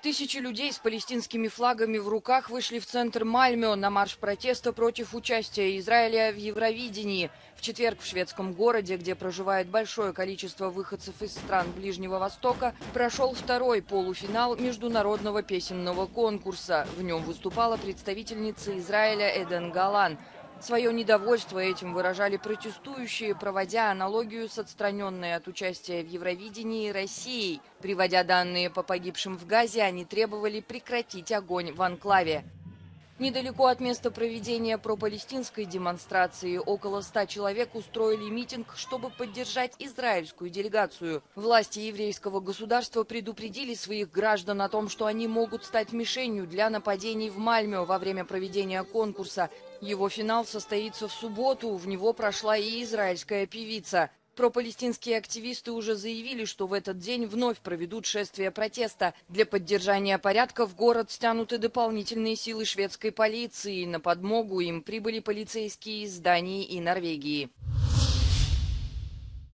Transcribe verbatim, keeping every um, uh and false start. Тысячи людей с палестинскими флагами в руках вышли в центр Мальмё на марш протеста против участия Израиля в Евровидении. В четверг в шведском городе, где проживает большое количество выходцев из стран Ближнего Востока, прошел второй полуфинал международного песенного конкурса. В нем выступала представительница Израиля Эден Галан. Свое недовольство этим выражали протестующие, проводя аналогию с отстраненной от участия в Евровидении Россией. Приводя данные по погибшим в Газе, они требовали прекратить огонь в анклаве. Недалеко от места проведения пропалестинской демонстрации около ста человек устроили митинг, чтобы поддержать израильскую делегацию. Власти еврейского государства предупредили своих граждан о том, что они могут стать мишенью для нападений в Мальмё во время проведения конкурса. Его финал состоится в субботу, в него прошла и израильская певица. Пропалестинские активисты уже заявили, что в этот день вновь проведут шествие протеста. Для поддержания порядка в город стянуты дополнительные силы шведской полиции. На подмогу им прибыли полицейские из Дании и Норвегии.